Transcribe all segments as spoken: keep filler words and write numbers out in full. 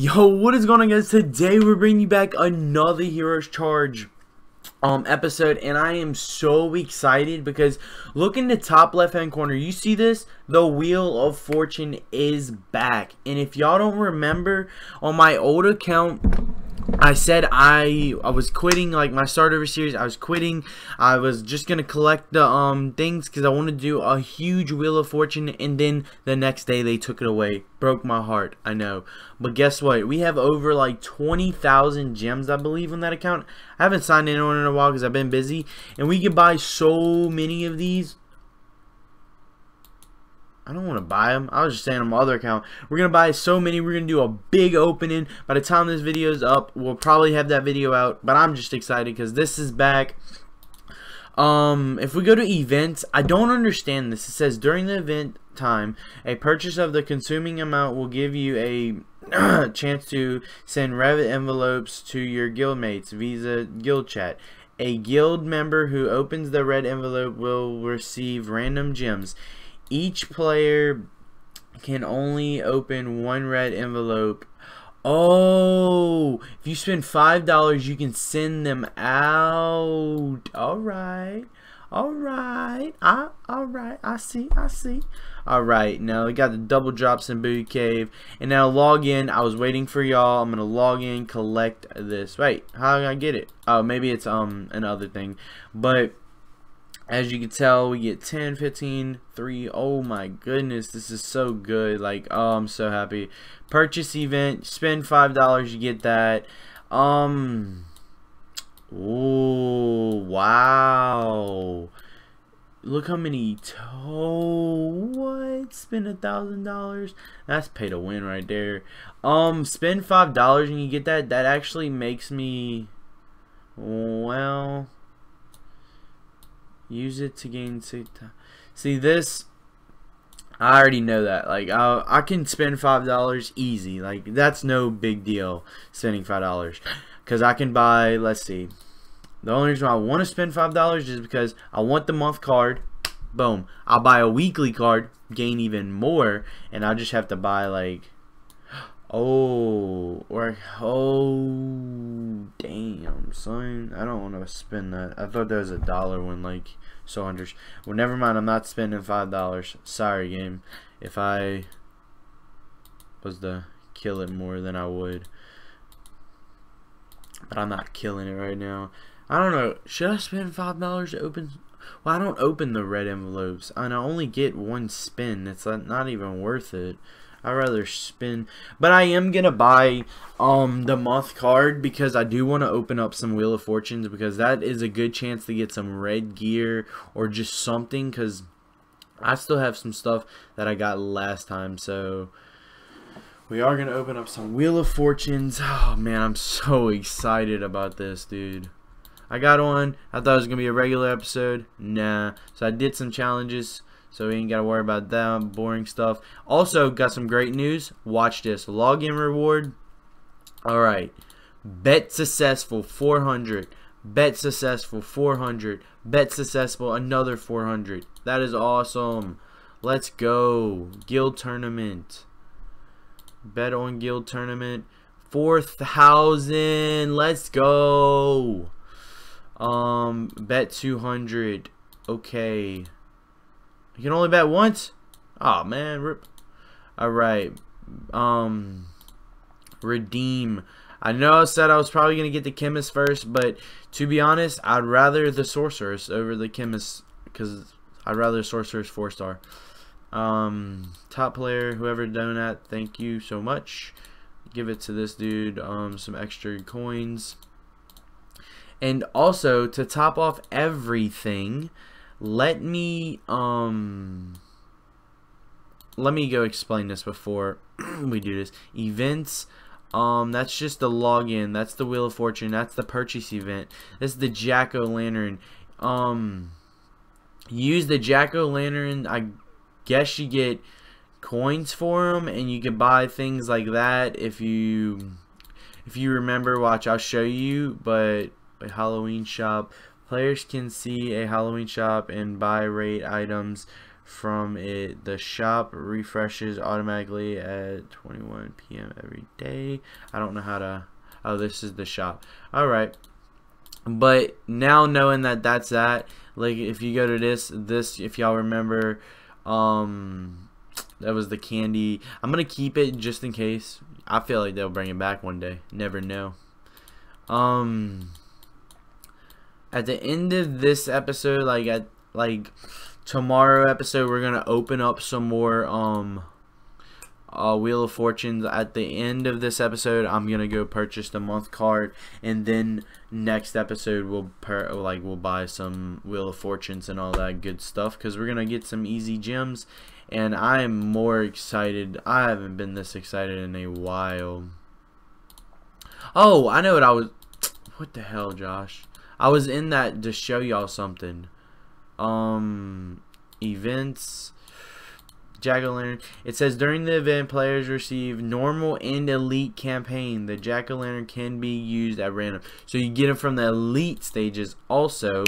Yo, what is going on, guys? Today we're bringing you back another Heroes Charge um episode, and I am so excited because look in the top left hand corner, you see this, the Wheel of Fortune is back. And if y'all don't remember, on my old account I said I I was quitting, like my start over series. I was quitting. I was just gonna collect the um things because I wanted to do a huge Wheel of Fortune, and then the next day they took it away. Broke my heart, I know. But guess what? We have over like twenty thousand gems, I believe, on that account. I haven't signed in on it in a while because I've been busy, and we could buy so many of these. I don't want to buy them. I was just saying on my other account. We're going to buy so many. We're going to do a big opening. By the time this video is up, we'll probably have that video out. But I'm just excited because this is back. Um, if we go to events, I don't understand this. It says during the event time, a purchase of the consuming amount will give you a chance to send Revit envelopes to your guildmates via guild chat. A guild member who opens the red envelope will receive random gems. Each player can only open one red envelope. Oh, if you spend five dollars, you can send them out. All right. All right. I, all right. I see. I see. All right. Now, we got the double drops in Booty Cave. And now log in. I was waiting for y'all. I'm going to log in, collect this. Wait, how did I get it? Oh, maybe it's um another thing. But as you can tell, we get ten, fifteen, three. Oh my goodness, this is so good. Like, oh, I'm so happy. Purchase event, spend five dollars, you get that. Um, oh, wow. Look how many, oh, what? Spend a thousand dollars. That's pay to win right there. Um, spend five dollars and you get that. That actually makes me, well, use it to gain six times. See this, I already know that. Like I, I can spend five dollars easy. Like that's no big deal spending five dollars, because I can buy. Let's see. The only reason I want to spend five dollars is because I want the month card. Boom. I'll buy a weekly card, gain even more, and I just have to buy like, oh, or oh, damn son, I don't want to spend that. I thought there was a dollar when like so hundreds. Well, never mind, I'm not spending five dollars. Sorry game, if I was to kill it more than I would, but I'm not killing it right now. I don't know, should I spend five dollars to open? Well, I don't open the red envelopes and I only get one spin. It's not even worth it. I'd rather spend, but I am gonna buy um the month card because I do want to open up some Wheel of Fortunes, because that is a good chance to get some red gear or just something, because I still have some stuff that I got last time. So we are gonna open up some Wheel of Fortunes. Oh man, I'm so excited about this, dude. I got on, I thought it was gonna be a regular episode. Nah, so I did some challenges, so we ain't gotta worry about that boring stuff. Also got some great news. Watch this. Login reward. Alright. Bet successful four hundred. Bet successful four hundred. Bet successful another four hundred. That is awesome. Let's go. Guild tournament. Bet on guild tournament. four thousand. Let's go. Um, bet two hundred. Okay. You can only bet once? Oh man, rip. Alright. Um redeem. I know I said I was probably gonna get the Chemist first, but to be honest, I'd rather the Sorceress over the Chemist, because I'd rather Sorceress four star. Um top player, whoever Donut, thank you so much. Give it to this dude, um some extra coins. And also to top off everything, let me um let me go explain this before we do this. Events, um that's just the login, that's the Wheel of Fortune, that's the purchase event, this is the jack-o'-lantern. Um use the jack-o'-lantern, I guess you get coins for them, and you can buy things like that if you if you remember. Watch, I'll show you. But a Halloween shop, players can see a Halloween shop and buy raid items from it. The shop refreshes automatically at twenty-one P M every day. I don't know how to... Oh, this is the shop. Alright. But now knowing that that's that, like if you go to this, this if y'all remember, um, that was the candy. I'm going to keep it just in case. I feel like they'll bring it back one day. Never know. Um, at the end of this episode, like at like tomorrow episode, we're going to open up some more um Uh, Wheel of Fortunes. At the end of this episode, I'm gonna go purchase the month card, and then next episode we'll per like we'll buy some Wheel of Fortunes and all that good stuff, because we're gonna get some easy gems, and I am more excited. I haven't been this excited in a while. Oh, I know what I was. What the hell, Josh? I was in that to show y'all something. Um, events. Jack-o'-lantern. It says during the event, players receive normal and elite campaign. The jack-o'-lantern can be used at random, so you get them from the elite stages also.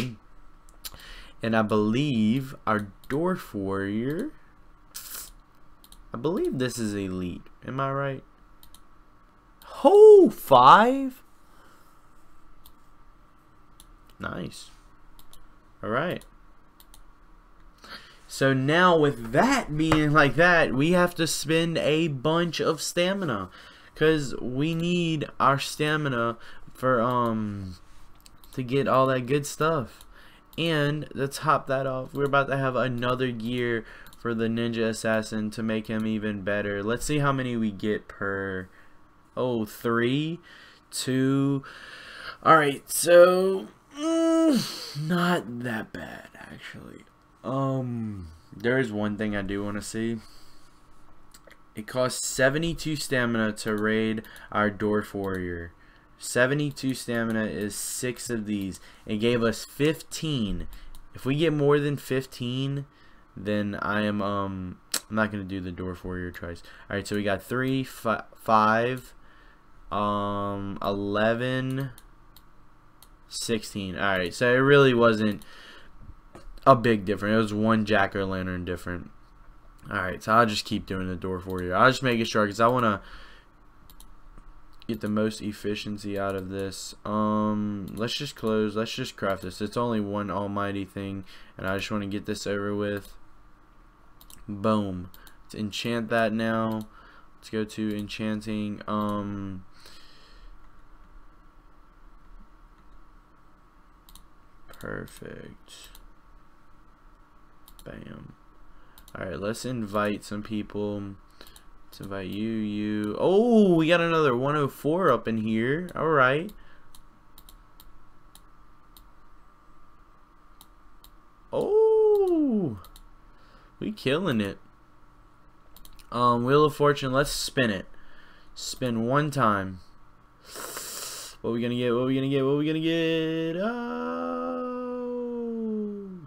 And I believe our Dwarf Warrior, I believe this is elite. Am I right? Oh, five. Nice. All right. So now with that being like that, we have to spend a bunch of stamina, because we need our stamina for um to get all that good stuff. And to top that off, we're about to have another gear for the Ninja Assassin to make him even better. Let's see how many we get per... Oh, three, two... Alright, so... Mm, not that bad, actually. Um, there is one thing I do want to see. It costs seventy-two stamina to raid our Dwarf Warrior. seventy-two stamina is six of these. It gave us fifteen. If we get more than fifteen, then I am, um, I'm not going to do the Dwarf Warrior twice. Alright, so we got three, five, um, eleven, sixteen. Alright, so it really wasn't a big difference. It was one jack-o'-lantern different. Alright, so I'll just keep doing the Dwarf Warrior. I'll just make it sure, because I want to get the most efficiency out of this. Um, let's just close. Let's just craft this. It's only one almighty thing, and I just want to get this over with. Boom. Let's enchant that now. Let's go to enchanting. Um... Perfect. Bam. Alright, let's invite some people. Let's invite you, you. Oh, we got another one oh four up in here. Alright. Oh, we killing it. Um, Wheel of Fortune, let's spin it. Spin one time. What are we gonna get? What are we gonna get? What are we gonna get? Uh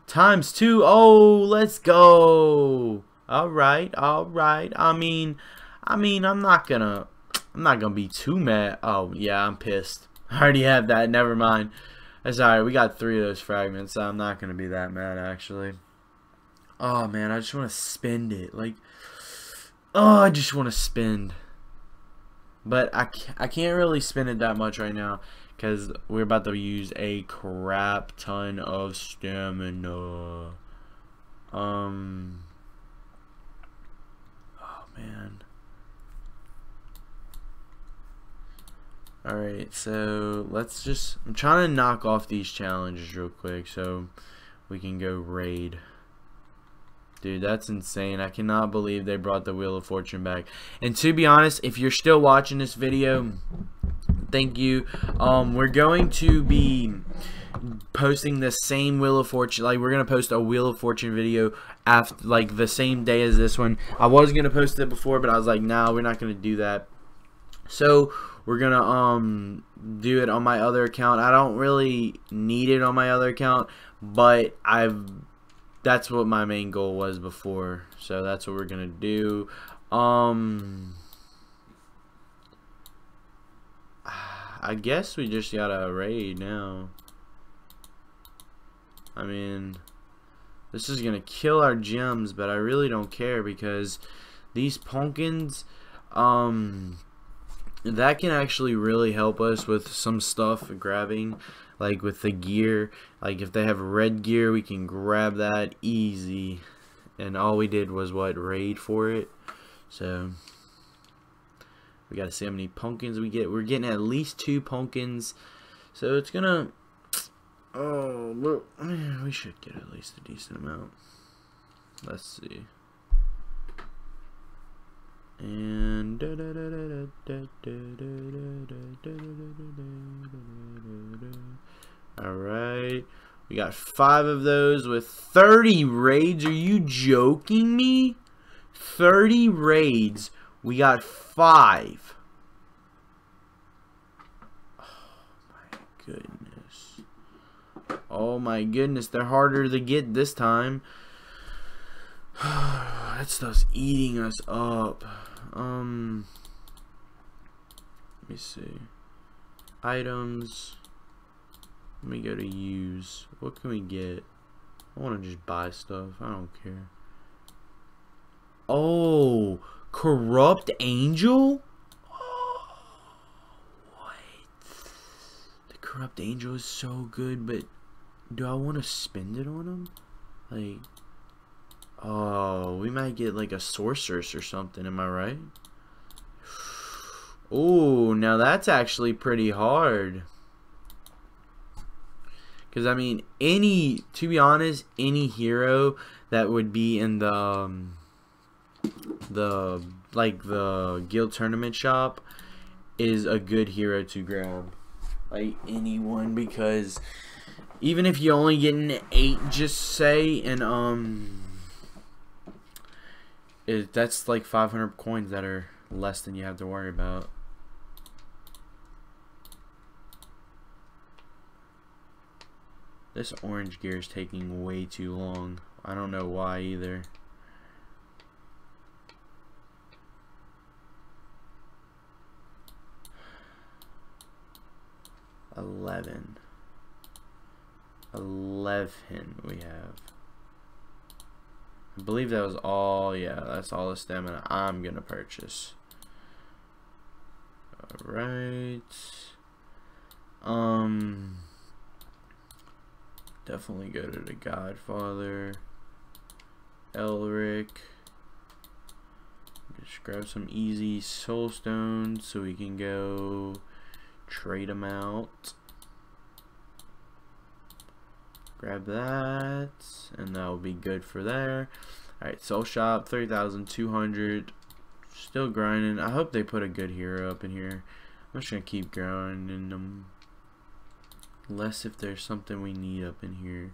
Times two. Oh, let's go. All right, all right. I mean, I mean, I'm not gonna, I'm not gonna be too mad. Oh yeah, I'm pissed. I already have that. Never mind. That's all right. We got three of those fragments. So I'm not gonna be that mad actually. Oh man, I just want to spend it. Like, oh, I just want to spend. But I, I can't really spend it that much right now, because we're about to use a crap ton of stamina. Um. Oh, man. Alright, so let's just... I'm trying to knock off these challenges real quick so we can go raid. Dude, that's insane. I cannot believe they brought the Wheel of Fortune back. And to be honest, if you're still watching this video... Thank you. Um, we're going to be posting the same Wheel of Fortune. Like, we're going to post a Wheel of Fortune video after, like, the same day as this one. I was going to post it before, but I was like, nah, we're not going to do that. So, we're going to um do it on my other account. I don't really need it on my other account, but I've that's what my main goal was before. So, that's what we're going to do. Um... I guess we just gotta raid now. I mean, This is gonna kill our gems, but I really don't care because these pumpkins, um, that can actually really help us with some stuff grabbing, like with the gear. Like if they have red gear, we can grab that easy. And all we did was what, raid for it. So we gotta see how many pumpkins we get. We're getting at least two pumpkins, so it's gonna. Oh, look, we should get at least a decent amount. Let's see. And alright, we got five of those with thirty raids. Are you joking me? thirty raids. We got five. Oh my goodness. Oh my goodness, they're harder to get this time. That stuff's eating us up. Um, let me see. Items. Let me go to use. What can we get? I want to just buy stuff. I don't care. Oh, Corrupt Angel? Oh, what? The Corrupt Angel is so good, but... do I want to spend it on him? Like, oh, we might get like a sorceress or something. Am I right? Oh, now that's actually pretty hard. Because I mean, any, to be honest, any hero that would be in the, um, the like the guild tournament shop is a good hero to grab. Like anyone, because. Even if you only get an eight, just say, and um, it, that's like five hundred coins that are less than you have to worry about. This orange gear is taking way too long. I don't know why either. eleven. eleven we have. I believe that was all. Yeah, that's all the stamina I'm gonna purchase. Alright. Um, definitely go to the Godfather. Elric. Just grab some easy soul stones so we can go trade them out. Grab that, and that'll be good for there. Alright, soul shop, three thousand two hundred. Still grinding. I hope they put a good hero up in here. I'm just going to keep grinding them. Unless if there's something we need up in here.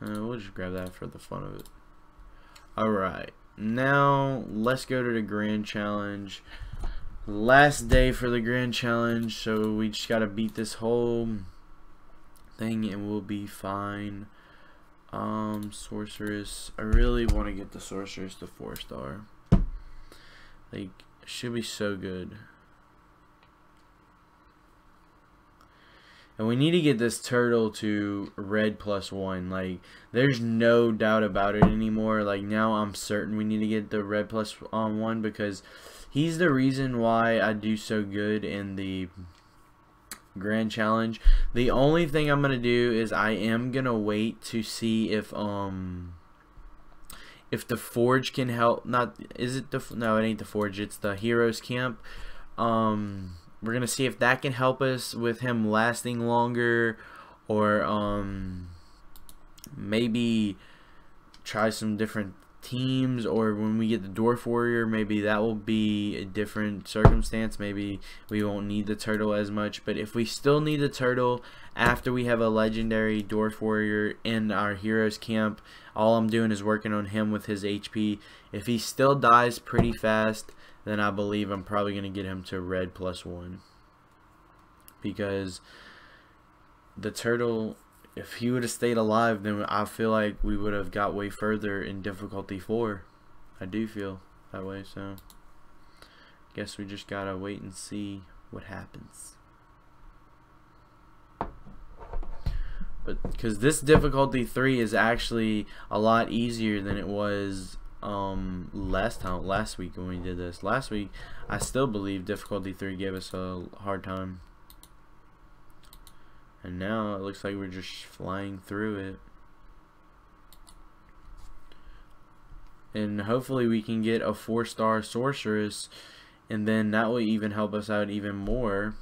Uh, we'll just grab that for the fun of it. Alright, now let's go to the grand challenge. Last day for the grand challenge, so we just got to beat this whole... thing and we'll be fine. Um, sorceress. I really want to get the sorceress to four star. Like, she'll be so good. And we need to get this turtle to red plus one. Like, there's no doubt about it anymore. Like, now I'm certain we need to get the red plus um, one because he's the reason why I do so good in the grand challenge. The only thing I'm gonna do is I am gonna wait to see if um if the forge can help. Not is it the no it ain't the forge, it's the heroes camp. Um we're gonna see if that can help us with him lasting longer, or um maybe try some different teams, or when we get the Dwarf Warrior, maybe that will be a different circumstance. Maybe we won't need the turtle as much, but if we still need the turtle after we have a legendary Dwarf Warrior in our heroes camp, all I'm doing is working on him with his H P. If he still dies pretty fast, then I believe I'm probably going to get him to red plus one, because the turtle, if he would have stayed alive, then I feel like we would have got way further in difficulty four. I do feel that way, so guess we just gotta wait and see what happens. but because this difficulty three is actually a lot easier than it was um last time last week when we did this. Last week I still believe difficulty three gave us a hard time, and now it looks like we're just flying through it. And hopefully we can get a four-star sorceress, and then that will even help us out even more,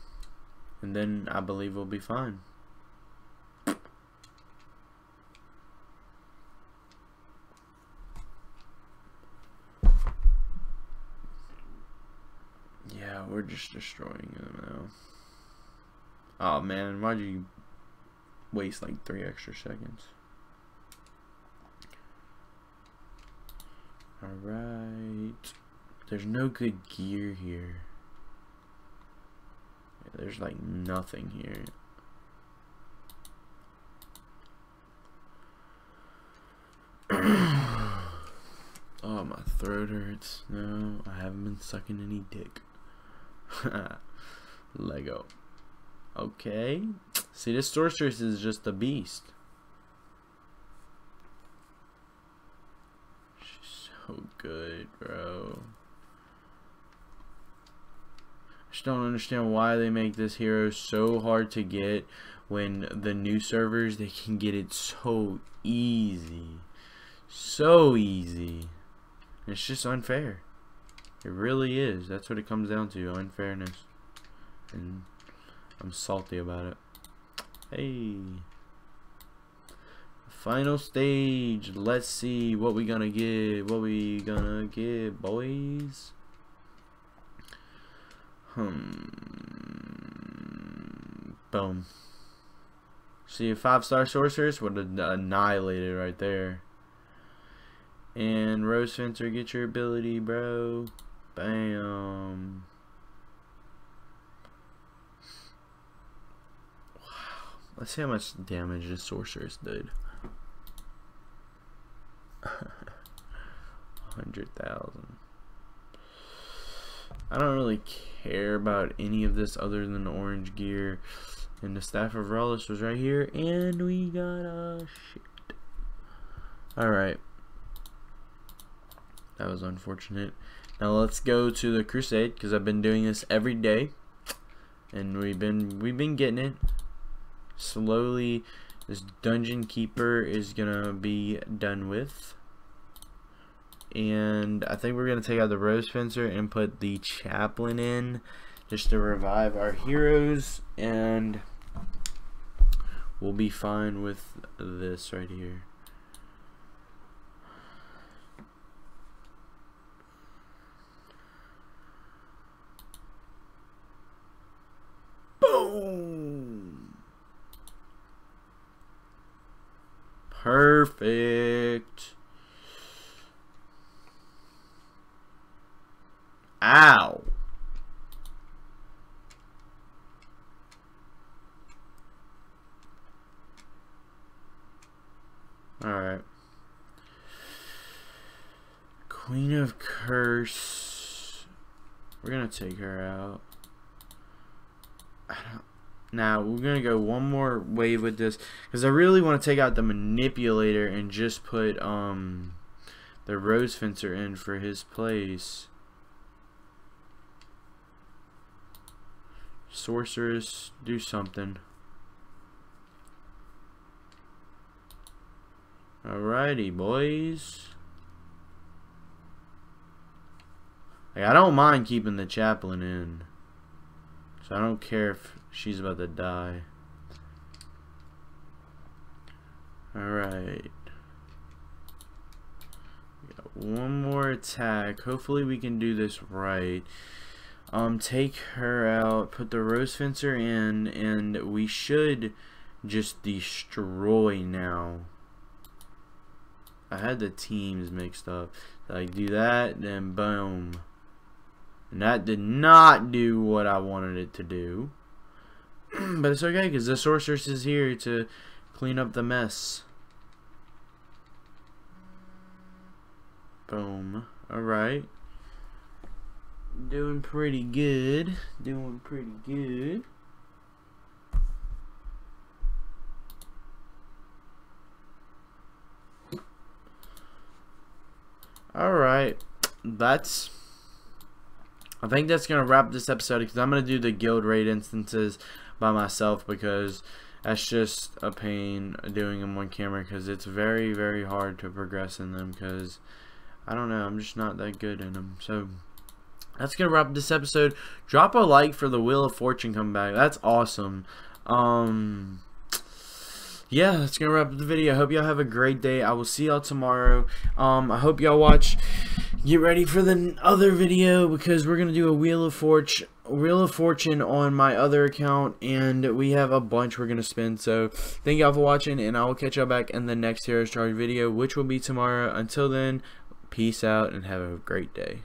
and then I believe we'll be fine. Yeah, we're just destroying them now. Oh man, why'd you waste like three extra seconds? Alright. There's no good gear here. There's like nothing here. Oh, my throat hurts. No, I haven't been sucking any dick. Lego. Okay. See, this sorceress is just a beast. Oh, good, bro. I just don't understand why they make this hero so hard to get when the new servers, they can get it so easy. So easy. It's just unfair. It really is. That's what it comes down to, unfairness. And I'm salty about it. Hey. Final stage. Let's see what we gonna get. What we gonna get, boys? Hmm. Boom. See, a five-star sorceress would have annihilated right there. And Rose Fencer, get your ability, bro. Bam. Wow. Let's see how much damage this sorceress did. one hundred thousand. I don't really care about any of this other than the orange gear, and the Staff of Relish was right here, and we got a shit. Alright, that was unfortunate. Now let's go to the crusade, because I've been doing this every day, and we've been we've been getting it slowly. This Dungeon Keeper is gonna be done with, and I think we're gonna take out the Rose Fencer and put the Chaplain in just to revive our heroes, and we'll be fine with this right here. Perfect. Ow. All right. Queen of Curse. We're gonna take her out. I don't. Now we're gonna go one more wave with this, because I really want to take out the Manipulator and just put um the Rose Fencer in for his place. Sorceress, do something. Alrighty, boys. Like, I don't mind keeping the Chaplain in, so I don't care if she's about to die. Alright. One more attack. Hopefully we can do this right. Um, take her out. Put the Rose Fencer in. And we should just destroy now. I had the teams mixed up. Like, do that. Then boom. And that did not do what I wanted it to do. But it's okay, because the sorceress is here to clean up the mess. Boom. Alright. Doing pretty good. Doing pretty good. Alright, that's... I think that's going to wrap this episode, because I'm going to do the guild raid instances by myself, because that's just a pain doing them on camera, because it's very, very hard to progress in them, because I don't know, I'm just not that good in them. So that's going to wrap this episode. Drop a like for the Wheel of Fortune comeback. That's awesome. Um... Yeah, that's gonna wrap up the video. I hope y'all have a great day. I will see y'all tomorrow. um I hope y'all watch, get ready for the other video, because we're gonna do a wheel of fortune wheel of fortune on my other account, and we have a bunch we're gonna spend. So thank y'all for watching, and I will catch y'all back in the next Heroes Charge video, which will be tomorrow. Until then, peace out and have a great day.